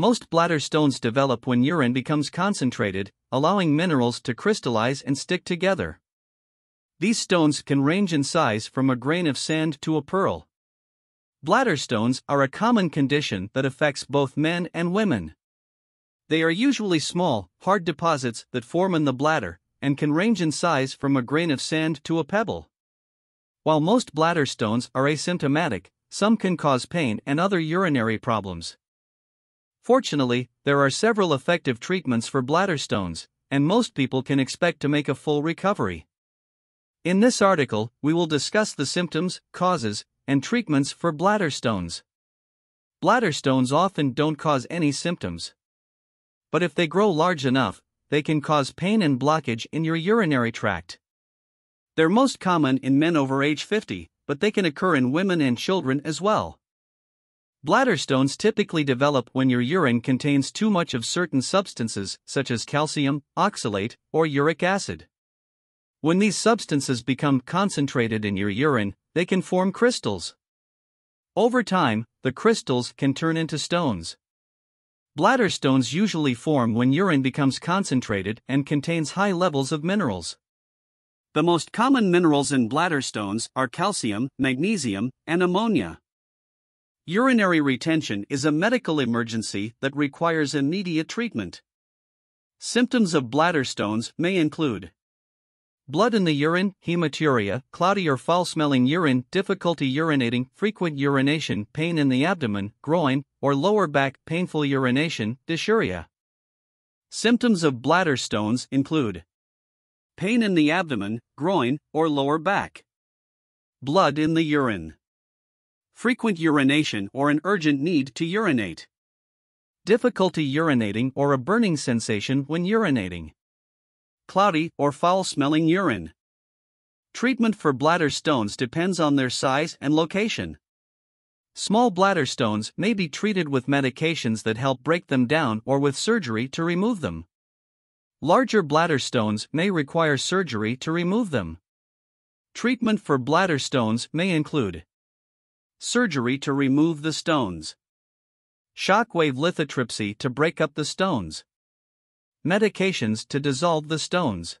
Most bladder stones develop when urine becomes concentrated, allowing minerals to crystallize and stick together. These stones can range in size from a grain of sand to a pearl. Bladder stones are a common condition that affects both men and women. They are usually small, hard deposits that form in the bladder and can range in size from a grain of sand to a pebble. While most bladder stones are asymptomatic, some can cause pain and other urinary problems. Fortunately, there are several effective treatments for bladder stones, and most people can expect to make a full recovery. In this article, we will discuss the symptoms, causes, and treatments for bladder stones. Bladder stones often don't cause any symptoms. But if they grow large enough, they can cause pain and blockage in your urinary tract. They're most common in men over age 50, but they can occur in women and children as well. Bladder stones typically develop when your urine contains too much of certain substances, such as calcium, oxalate, or uric acid. When these substances become concentrated in your urine, they can form crystals. Over time, the crystals can turn into stones. Bladder stones usually form when urine becomes concentrated and contains high levels of minerals. The most common minerals in bladder stones are calcium, magnesium, and ammonia. Urinary retention is a medical emergency that requires immediate treatment. Symptoms of bladder stones may include blood in the urine, hematuria, cloudy or foul-smelling urine, difficulty urinating, frequent urination, pain in the abdomen, groin, or lower back, painful urination, dysuria. Symptoms of bladder stones include pain in the abdomen, groin, or lower back, blood in the urine, frequent urination or an urgent need to urinate, difficulty urinating or a burning sensation when urinating, cloudy or foul-smelling urine. Treatment for bladder stones depends on their size and location. Small bladder stones may be treated with medications that help break them down or with surgery to remove them. Larger bladder stones may require surgery to remove them. Treatment for bladder stones may include surgery to remove the stones, shockwave lithotripsy to break up the stones, medications to dissolve the stones.